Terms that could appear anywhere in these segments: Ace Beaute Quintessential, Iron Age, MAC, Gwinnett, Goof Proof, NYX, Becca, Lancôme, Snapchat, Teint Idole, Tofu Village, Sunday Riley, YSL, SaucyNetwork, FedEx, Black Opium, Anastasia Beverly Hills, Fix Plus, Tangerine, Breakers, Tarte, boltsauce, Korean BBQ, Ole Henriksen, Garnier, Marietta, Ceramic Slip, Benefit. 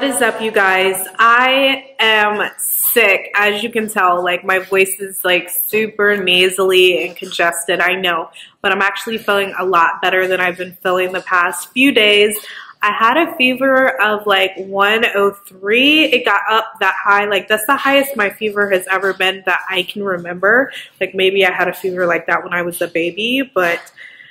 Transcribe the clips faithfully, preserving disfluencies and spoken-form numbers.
What is up, you guys? I am sick, as you can tell. Like, my voice is like super nasally and congested, I know, but I'm actually feeling a lot better than I've been feeling the past few days. I had a fever of like one oh three. It got up that high. Like, that's the highest my fever has ever been that I can remember. Like, maybe I had a fever like that when I was a baby, but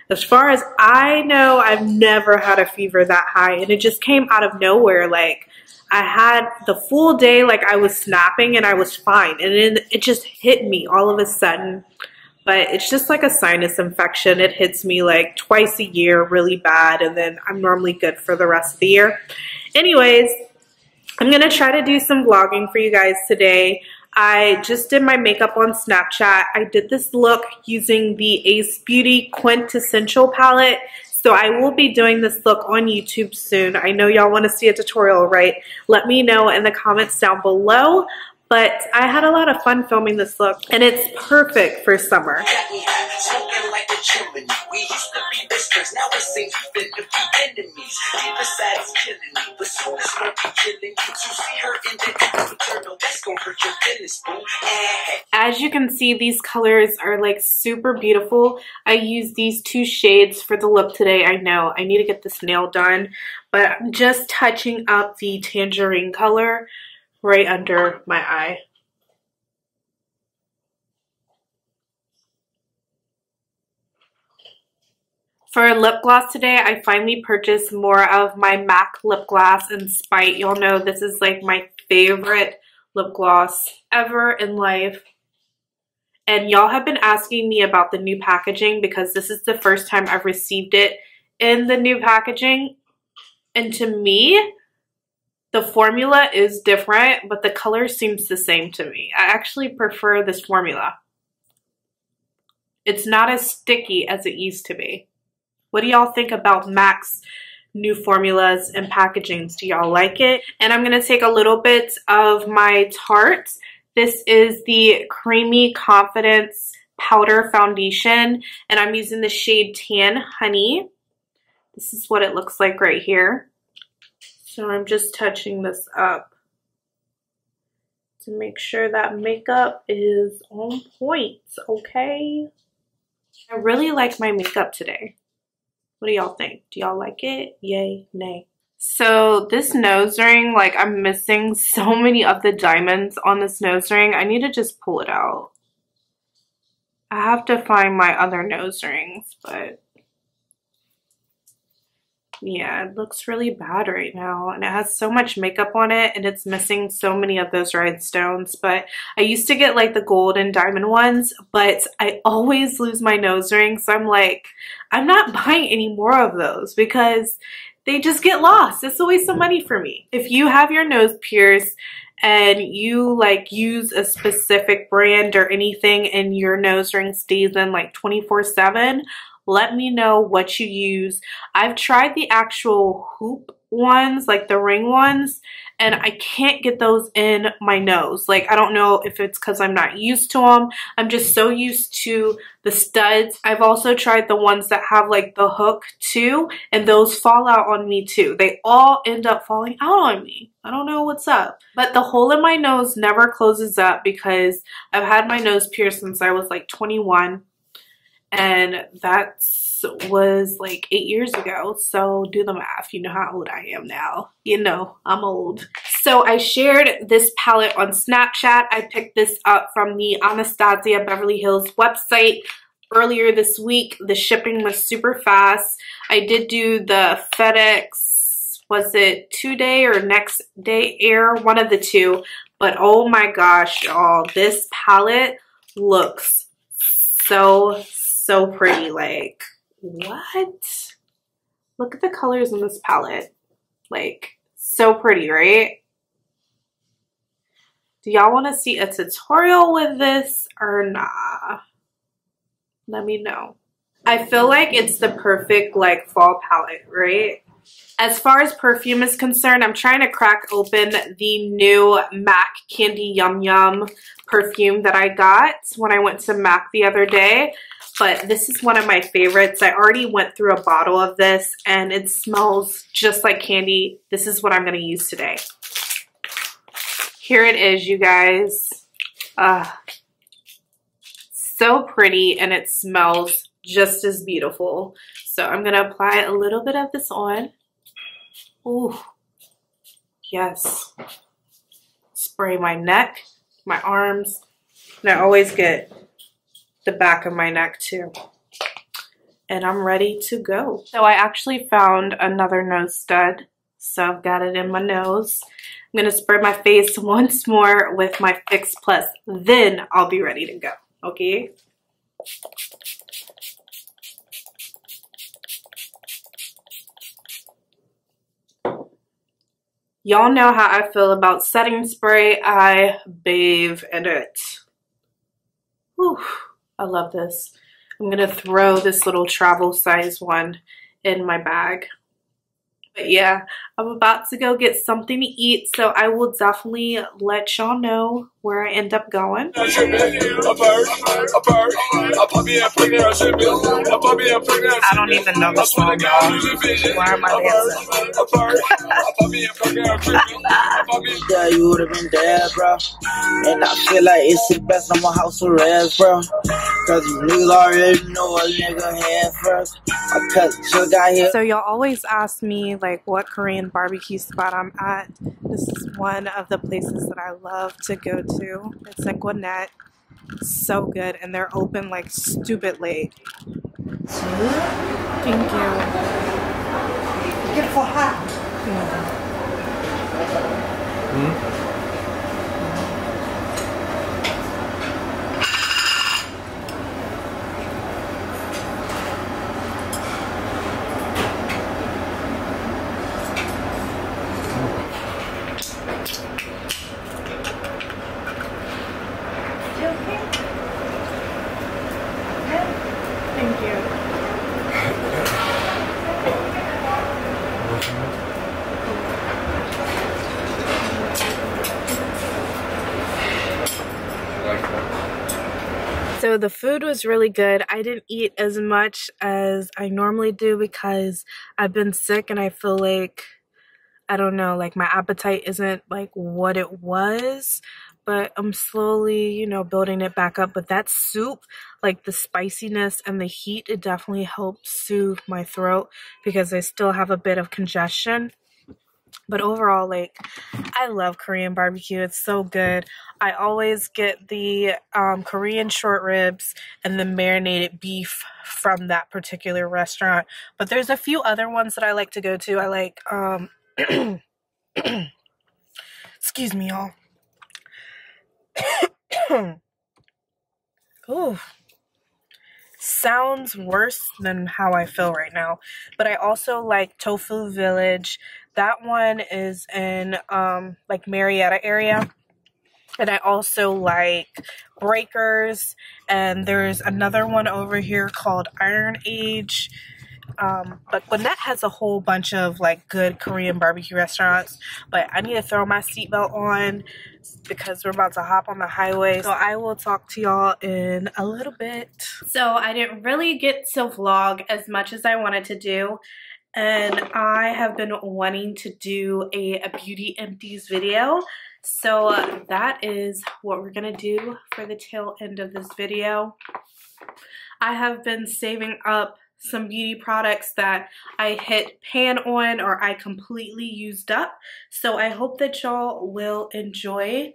as far as I know, I've never had a fever that high, and it just came out of nowhere. Like, I had the full day, like I was snapping, and I was fine, and then it just hit me all of a sudden. But it's just like a sinus infection. It hits me like twice a year really bad, and then I'm normally good for the rest of the year. Anyways, I'm gonna try to do some vlogging for you guys today. I just did my makeup on Snapchat. I did this look using the Ace Beaute Quintessential palette. So I will be doing this look on YouTube soon. I know y'all want to see a tutorial, right? Let me know in the comments down below. But I had a lot of fun filming this look, and it's perfect for summer. As you can see, these colors are like super beautiful. I used these two shades for the lip today. I know, I need to get this nail done, but I'm just touching up the tangerine color right under my eye. For lip gloss today, I finally purchased more of my MAC lip gloss in Spite. Y'all know this is like my favorite lip gloss ever in life. And y'all have been asking me about the new packaging, because this is the first time I've received it in the new packaging. And to me, the formula is different, but the color seems the same to me. I actually prefer this formula. It's not as sticky as it used to be. What do y'all think about MAC's new formulas and packagings? Do y'all like it? And I'm going to take a little bit of my Tarte. This is the Creamy Confidence Powder Foundation, and I'm using the shade Tan Honey. This is what it looks like right here. So I'm just touching this up to make sure that makeup is on point, okay? I really like my makeup today. What do y'all think? Do y'all like it? Yay, nay. So this nose ring, like, I'm missing so many of the diamonds on this nose ring. I need to just pull it out. I have to find my other nose rings, but yeah, it looks really bad right now, and it has so much makeup on it, and it's missing so many of those rhinestones. But I used to get like the gold and diamond ones, but I always lose my nose ring, so I'm like, I'm not buying any more of those because they just get lost. It's a waste of money for me. If you have your nose pierced and you like use a specific brand or anything and your nose ring stays in like twenty-four seven, let me know what you use. I've tried the actual hoop ones, like the ring ones, and I can't get those in my nose. Like, I don't know if it's because I'm not used to them. I'm just so used to the studs. I've also tried the ones that have like the hook too, and those fall out on me too. They all end up falling out on me. I don't know what's up. But the hole in my nose never closes up because I've had my nose pierced since I was like twenty-one. And that was like eight years ago, so do the math. You know how old I am now. You know, I'm old. So I shared this palette on Snapchat. I picked this up from the Anastasia Beverly Hills website earlier this week. The shipping was super fast. I did do the FedEx, was it two-day or next day air? One of the two. But oh my gosh, y'all, this palette looks so so pretty. Like, what? Look at the colors in this palette. Like, so pretty, right? Do y'all want to see a tutorial with this or nah? Let me know. I feel like it's the perfect like fall palette, right? As far as perfume is concerned, I'm trying to crack open the new MAC Candy Yum Yum perfume that I got when I went to MAC the other day. but this is one of my favorites. I already went through a bottle of this and it smells just like candy. This is what I'm gonna use today. Here it is, you guys. Uh, so pretty, and it smells just as beautiful. So I'm gonna apply a little bit of this on. Ooh, yes. Spray my neck, my arms, and I always get the back of my neck too. And I'm ready to go. So I actually found another nose stud, so I've got it in my nose. I'm gonna spray my face once more with my Fix Plus, then I'll be ready to go, okay? Y'all know how I feel about setting spray. I bathe in it. Whew. I love this. I'm gonna throw this little travel size one in my bag. But yeah, I'm about to go get something to eat, so I will definitely let y'all know where I end up going. I don't even know the song, y'all. Why am I dancing? Yeah, you would have been dead, bro. And I feel like it's the best on my house arrest, bro. Cause you niggas already know a nigga head first. My cousin just got here. So y'all always ask me like what Korean barbecue spot I'm at. This is one of the places that I love to go to. It's in Gwinnett. It's so good, and they're open like stupid late. Thank you. Get for hot. Mm. Mm. So the food was really good. I didn't eat as much as I normally do because I've been sick and I feel like, I don't know, like my appetite isn't like what it was, but I'm slowly, you know, building it back up. But that soup, like the spiciness and the heat, it definitely helped soothe my throat because I still have a bit of congestion. But overall, like, I love Korean barbecue. It's so good. I always get the um, Korean short ribs and the marinated beef from that particular restaurant. But there's a few other ones that I like to go to. I like, um, excuse me, y'all. Ooh. Sounds worse than how I feel right now. But I also like Tofu Village. That one is in um, like Marietta area. And I also like Breakers. And there's another one over here called Iron Age. Um, but Gwinnett has a whole bunch of like good Korean barbecue restaurants. But I need to throw my seatbelt on because we're about to hop on the highway. So I will talk to y'all in a little bit. So I didn't really get to vlog as much as I wanted to do. And I have been wanting to do a, a beauty empties video. So uh, that is what we're gonna do for the tail end of this video. I have been saving up some beauty products that I hit pan on or I completely used up. So I hope that y'all will enjoy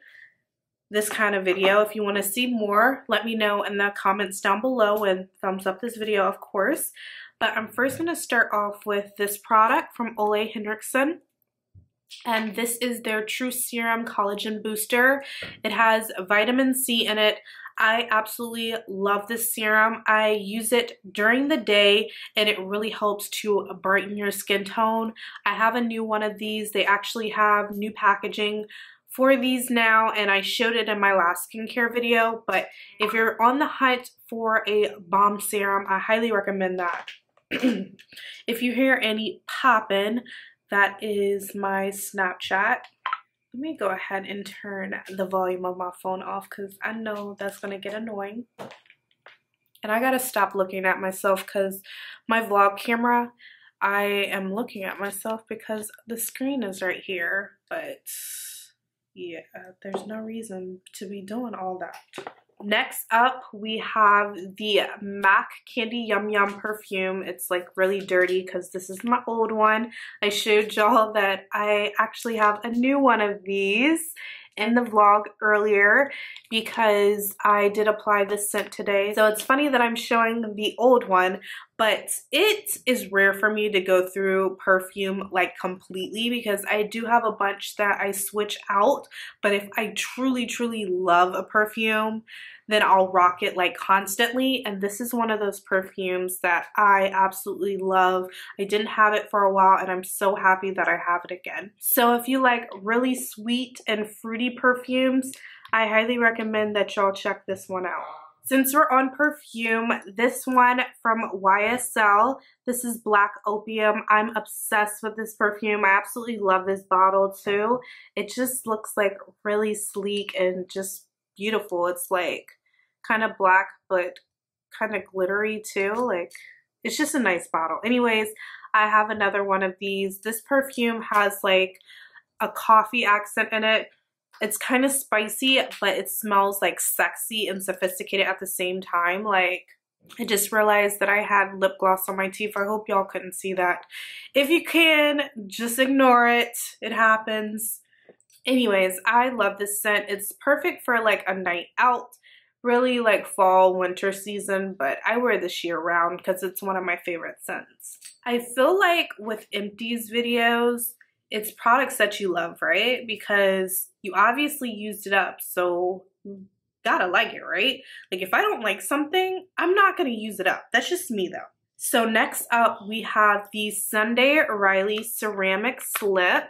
this kind of video. If you want to see more, let me know in the comments down below and thumbs up this video, of course. But I'm first going to start off with this product from Ole Henriksen. And this is their True Serum Collagen Booster. It has vitamin C in it. I absolutely love this serum. I use it during the day and it really helps to brighten your skin tone. I have a new one of these. They actually have new packaging for these now, and I showed it in my last skincare video. But if you're on the hunt for a bomb serum, I highly recommend that. If you hear any popping, that is my Snapchat. Let me go ahead and turn the volume of my phone off because I know that's going to get annoying. And I gotta stop looking at myself because my vlog camera, I am looking at myself because the screen is right here. But yeah, there's no reason to be doing all that. Next up, we have the MAC Candy Yum Yum perfume. It's like really dirty because this is my old one. I showed y'all that I actually have a new one of these in the vlog earlier because I did apply this scent today. So it's funny that I'm showing the old one, but it is rare for me to go through perfume like completely because I do have a bunch that I switch out. But if I truly, truly love a perfume, then I'll rock it like constantly. And this is one of those perfumes that I absolutely love. I didn't have it for a while and I'm so happy that I have it again. So if you like really sweet and fruity perfumes, I highly recommend that y'all check this one out. Since we're on perfume, this one from Y S L, this is Black Opium. I'm obsessed with this perfume. I absolutely love this bottle too. It just looks like really sleek and just beautiful. It's like kind of black but kind of glittery too. Like, it's just a nice bottle. Anyways, I have another one of these. This perfume has like a coffee accent in it. It's kind of spicy, but it smells like sexy and sophisticated at the same time. Like, I just realized that I had lip gloss on my teeth. I hope y'all couldn't see that. If you can, just ignore it. It happens. Anyways, I love this scent. It's perfect for like a night out, really like fall, winter season, but I wear this year round because it's one of my favorite scents. I feel like with empties videos, it's products that you love, right? Because you obviously used it up, so you gotta like it, right? Like, if I don't like something, I'm not gonna use it up. That's just me though. So next up, we have the Sunday Riley Ceramic Slip.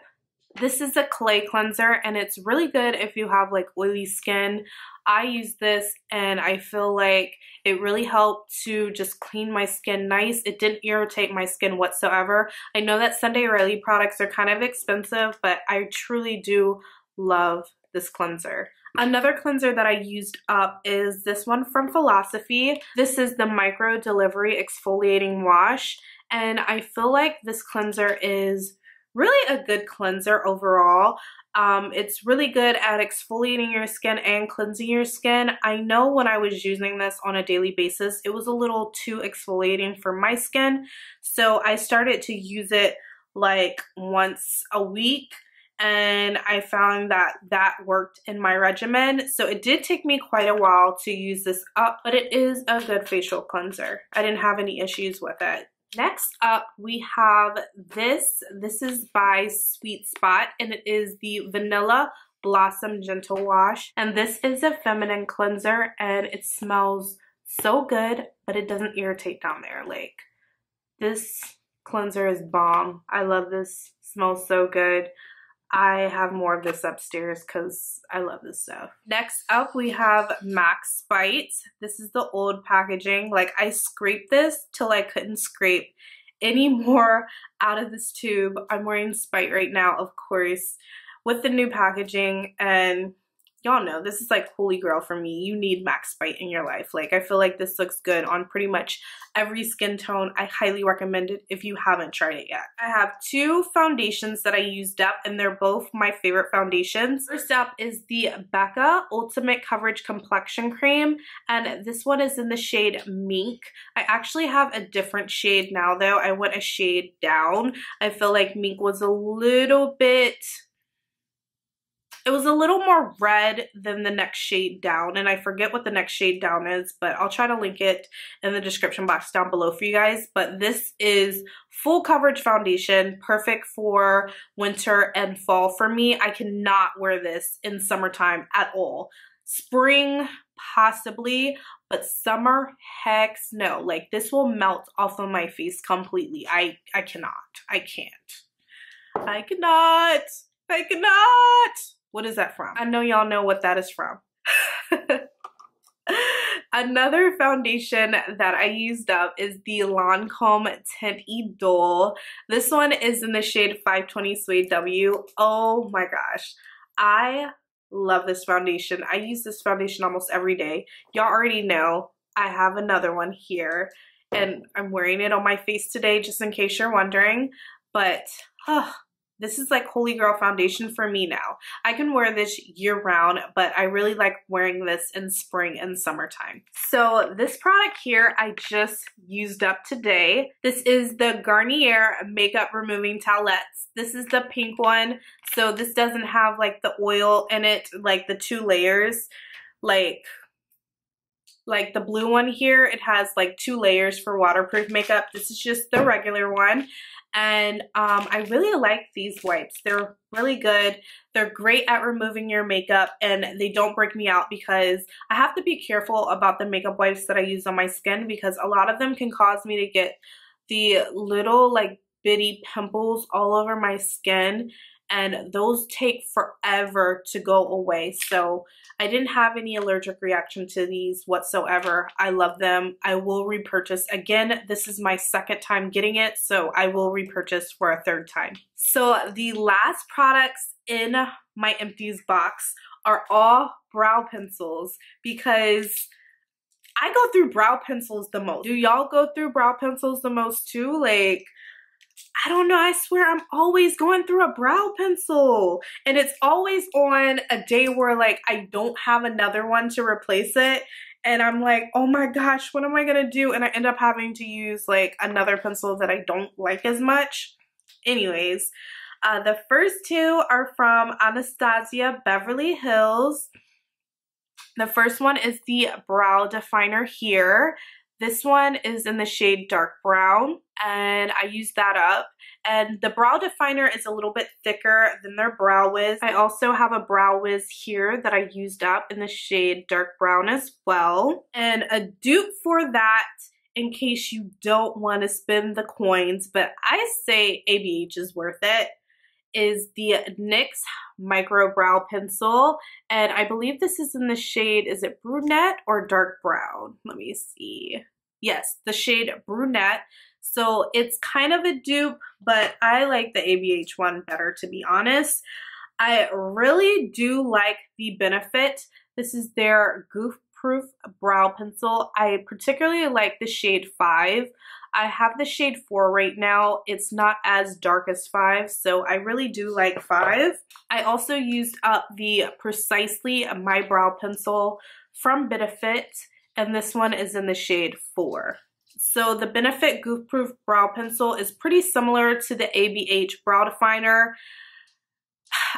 This is a clay cleanser and it's really good if you have like oily skin. I use this and I feel like it really helped to just clean my skin nice. It didn't irritate my skin whatsoever. I know that Sunday Riley products are kind of expensive, but I truly do love this cleanser. Another cleanser that I used up is this one from Philosophy. This is the Micro Delivery Exfoliating Wash, and I feel like this cleanser is really a good cleanser overall. Um, it's really good at exfoliating your skin and cleansing your skin. I know when I was using this on a daily basis, it was a little too exfoliating for my skin. So I started to use it like once a week and I found that that worked in my regimen. So it did take me quite a while to use this up, but it is a good facial cleanser. I didn't have any issues with it. Next up, we have this. This is by Sweet Spot, and it is the Vanilla Blossom Gentle Wash. And this is a feminine cleanser, and it smells so good, but it doesn't irritate down there. Like, this cleanser is bomb. I love this. It smells so good. I have more of this upstairs because I love this stuff. Next up, we have Max Bites. This is the old packaging. Like, I scraped this till I couldn't scrape any more out of this tube. I'm wearing Spite right now, of course, with the new packaging. And y'all know this is like holy grail for me. You need Max Bite in your life. Like, I feel like this looks good on pretty much every skin tone. I highly recommend it if you haven't tried it yet. I have two foundations that I used up and they're both my favorite foundations. First up is the Becca Ultimate Coverage Complexion Cream, and this one is in the shade Mink. I actually have a different shade now though. I went a shade down. I feel like Mink was a little bit... It was a little more red than the next shade down, and I forget what the next shade down is, but I'll try to link it in the description box down below for you guys. But this is full coverage foundation, perfect for winter and fall for me. I cannot wear this in summertime at all. Spring, possibly, but summer, heck no. Like, this will melt off of my face completely. I, I cannot. I can't. I cannot. I cannot. What is that from? I know y'all know what that is from. Another foundation that I used up is the Lancôme Teint Idole. This one is in the shade five twenty Suede W. Oh my gosh. I love this foundation. I use this foundation almost every day. Y'all already know I have another one here, and I'm wearing it on my face today just in case you're wondering, but oh, this is like holy grail foundation for me now. I can wear this year round, but I really like wearing this in spring and summertime. So this product here I just used up today. This is the Garnier Makeup Removing Towelettes. This is the pink one. So this doesn't have like the oil in it, like the two layers, like Like the blue one here, it has like two layers for waterproof makeup. This is just the regular one. And um, I really like these wipes. They're really good. They're great at removing your makeup, and they don't break me out because I have to be careful about the makeup wipes that I use on my skin, because a lot of them can cause me to get the little like bitty pimples all over my skin. And those take forever to go away. So I didn't have any allergic reaction to these whatsoever. I love them. I will repurchase. Again, this is my second time getting it, so I will repurchase for a third time. So the last products in my empties box are all brow pencils, because I go through brow pencils the most. Do y'all go through brow pencils the most too? Like, I don't know, I swear I'm always going through a brow pencil, and it's always on a day where like I don't have another one to replace it, and I'm like, oh my gosh, what am I gonna do? And I end up having to use like another pencil that I don't like as much. Anyways, uh, the first two are from Anastasia Beverly Hills. The first one is the Brow Definer here. This one is in the shade Dark Brown, and I used that up. And the Brow Definer is a little bit thicker than their Brow Wiz. I also have a Brow Wiz here that I used up in the shade Dark Brown as well. And a dupe for that, in case you don't want to spend the coins, but I say A B H is worth it, is the N Y X Micro Brow Pencil, and I believe this is in the shade, is it Brunette or Dark Brown? Let me see. Yes, the shade Brunette. So it's kind of a dupe, but I like the A B H one better, to be honest. I really do like the Benefit. This is their Goof Proof Brow Pencil. I particularly like the shade five. I have the shade four right now. It's not as dark as five, so I really do like five. I also used up the Precisely My Brow Pencil from Benefit, and this one is in the shade four. So the Benefit Goof Proof Brow Pencil is pretty similar to the A B H Brow Definer.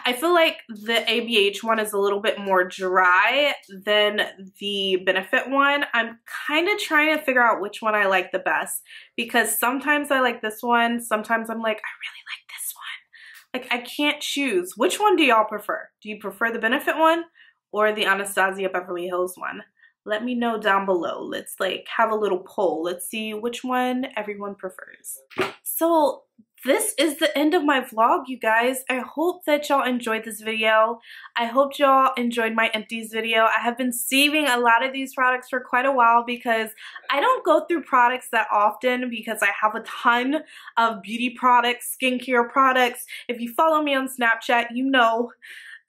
I feel like the A B H one is a little bit more dry than the Benefit one. I'm kind of trying to figure out which one I like the best, because sometimes I like this one, sometimes I'm like, I really like this one. Like, I can't choose. Which one do y'all prefer? Do you prefer the Benefit one or the Anastasia Beverly Hills one? Let me know down below. Let's like have a little poll. Let's see which one everyone prefers. So this is the end of my vlog, you guys. I hope that y'all enjoyed this video. I hope y'all enjoyed my empties video. I have been saving a lot of these products for quite a while, because I don't go through products that often, because I have a ton of beauty products, skincare products. If you follow me on Snapchat, you know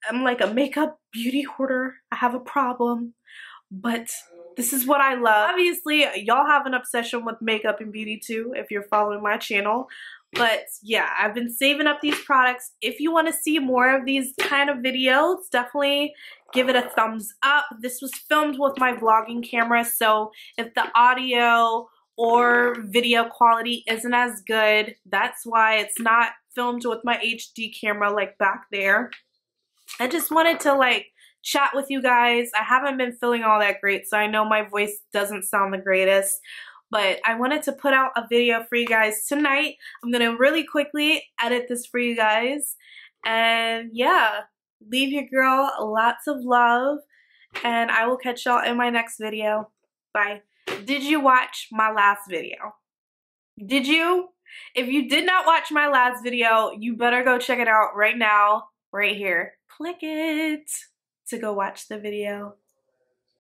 I'm like a makeup beauty hoarder. I have a problem, but this is what I love. Obviously, y'all have an obsession with makeup and beauty too if you're following my channel. But yeah, I've been saving up these products. If you want to see more of these kind of videos, definitely give it a thumbs up. This was filmed with my vlogging camera, so if the audio or video quality isn't as good, that's why. It's not filmed with my H D camera like back there. I just wanted to like chat with you guys. I haven't been feeling all that great, so I know my voice doesn't sound the greatest. But I wanted to put out a video for you guys tonight. I'm going to really quickly edit this for you guys. And yeah, leave your girl lots of love. And I will catch y'all in my next video. Bye. Did you watch my last video? Did you? If you did not watch my last video, you better go check it out right now, right here. Click it to go watch the video.